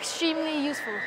extremely useful.